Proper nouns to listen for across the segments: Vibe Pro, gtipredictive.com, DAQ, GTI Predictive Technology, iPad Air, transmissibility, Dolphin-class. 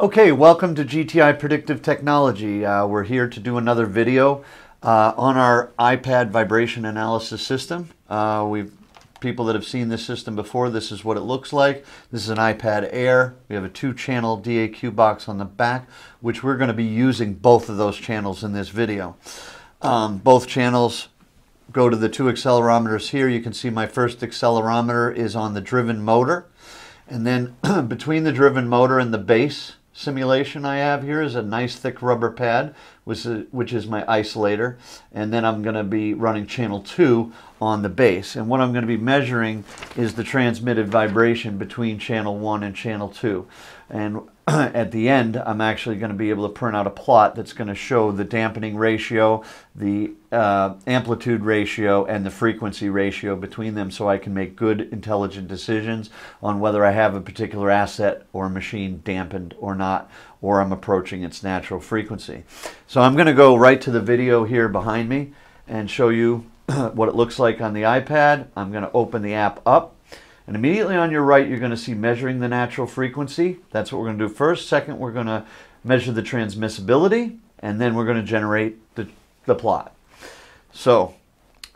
Okay, welcome to GTI Predictive Technology. We're here to do another video on our iPad vibration analysis system. People that have seen this system before, this is what it looks like. This is an iPad Air. We have a 2-channel DAQ box on the back, which we're going to be using both of those channels in this video. Both channels go to the two accelerometers here. You can see my first accelerometer is on the driven motor. And then between the driven motor and the base simulation I have here is a nice thick rubber pad, which is my isolator. And then I'm going to be running channel 2 on the base. And what I'm going to be measuring is the transmitted vibration between channel 1 and channel 2. And at the end, I'm actually going to be able to print out a plot that's going to show the dampening ratio, the amplitude ratio, and the frequency ratio between them, so I can make good, intelligent decisions on whether I have a particular asset or machine dampened or not, or I'm approaching its natural frequency. So I'm going to go right to the video here behind me and show you what it looks like on the iPad. I'm going to open the app up. And immediately on your right, you're going to see measuring the natural frequency. That's what we're going to do first. Second, we're going to measure the transmissibility, and then we're going to generate the plot. So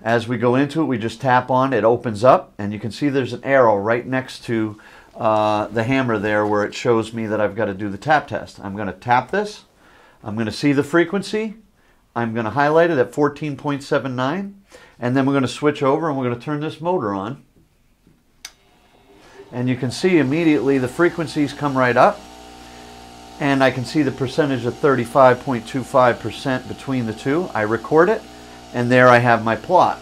as we go into it, we just tap on, it opens up, and you can see there's an arrow right next to the hammer there where it shows me that I've got to do the tap test. I'm going to tap this. I'm going to see the frequency. I'm going to highlight it at 14.79, and then we're going to switch over and we're going to turn this motor on. And you can see immediately the frequencies come right up, and I can see the percentage of 35.25% between the two. I record it, and there I have my plot.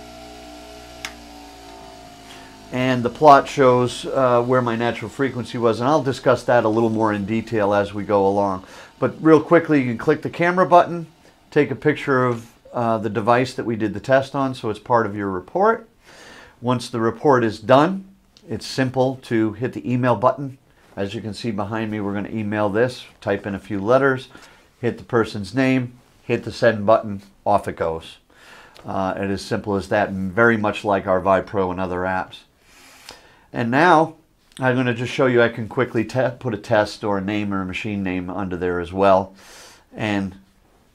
And the plot shows where my natural frequency was, and I'll discuss that a little more in detail as we go along. But real quickly, you can click the camera button, take a picture of the device that we did the test on, so it's part of your report. Once the report is done, it's simple to hit the email button. As you can see behind me, we're going to email this, type in a few letters, hit the person's name, hit the send button, off it goes. It is simple as that, and very much like our Vibe Pro and other apps. And now I'm going to just show you I can quickly put a test or a name or a machine name under there as well, and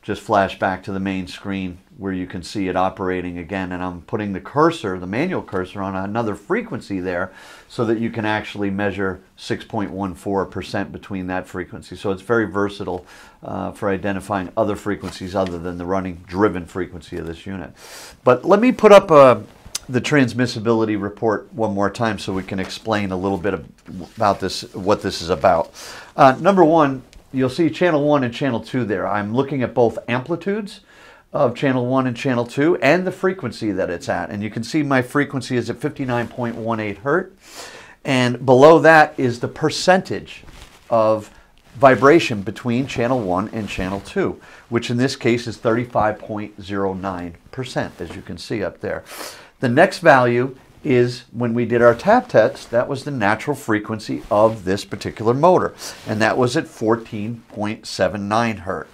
just flash back to the main screen where you can see it operating again. And I'm putting the cursor, the manual cursor, on another frequency there so that you can actually measure 6.14% between that frequency. So it's very versatile for identifying other frequencies other than the running driven frequency of this unit. But let me put up the transmissibility report one more time so we can explain a little bit about this, what this is about. Number one, you'll see channel 1 and channel 2 there. I'm looking at both amplitudes of channel 1 and channel 2 and the frequency that it's at. And you can see my frequency is at 59.18 hertz. And below that is the percentage of vibration between channel 1 and channel 2, which in this case is 35.09%, as you can see up there. The next value is when we did our tap test, that was the natural frequency of this particular motor, and that was at 14.79 hertz.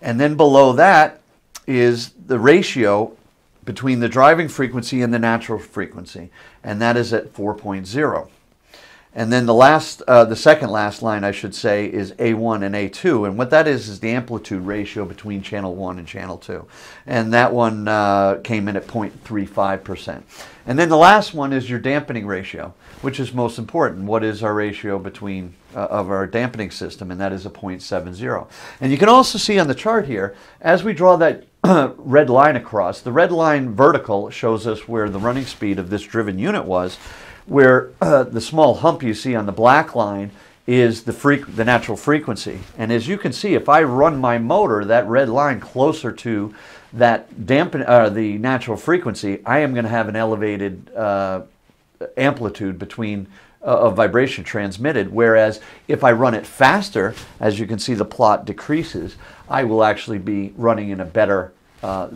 And then below that is the ratio between the driving frequency and the natural frequency, and that is at 4.0. And then the second last line, I should say, is A1 and A2. And what that is the amplitude ratio between channel 1 and channel 2. And that one came in at 0.35%. And then the last one is your dampening ratio, which is most important. What is our ratio between of our dampening system? And that is a 0.70. And you can also see on the chart here, as we draw that red line across, the red line vertical shows us where the running speed of this driven unit was, where the small hump you see on the black line is the natural frequency. And as you can see, if I run my motor, that red line closer to that the natural frequency, I am going to have an elevated amplitude between of vibration transmitted, whereas if I run it faster, as you can see the plot decreases, I will actually be running in a better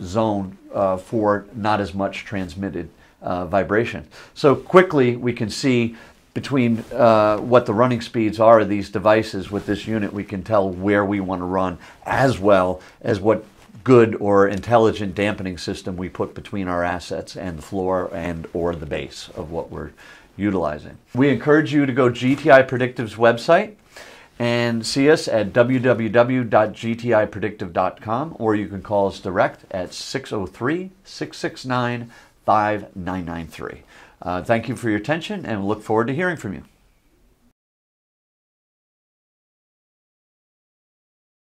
zone for not as much transmitted vibration. So quickly we can see between what the running speeds are of these devices with this unit, we can tell where we want to run, as well as what good or intelligent dampening system we put between our assets and the floor and or the base of what we're utilizing. We encourage you to go GTI Predictive's website and see us at www.gtipredictive.com, or you can call us direct at 603-669-5993. Thank you for your attention, and look forward to hearing from you.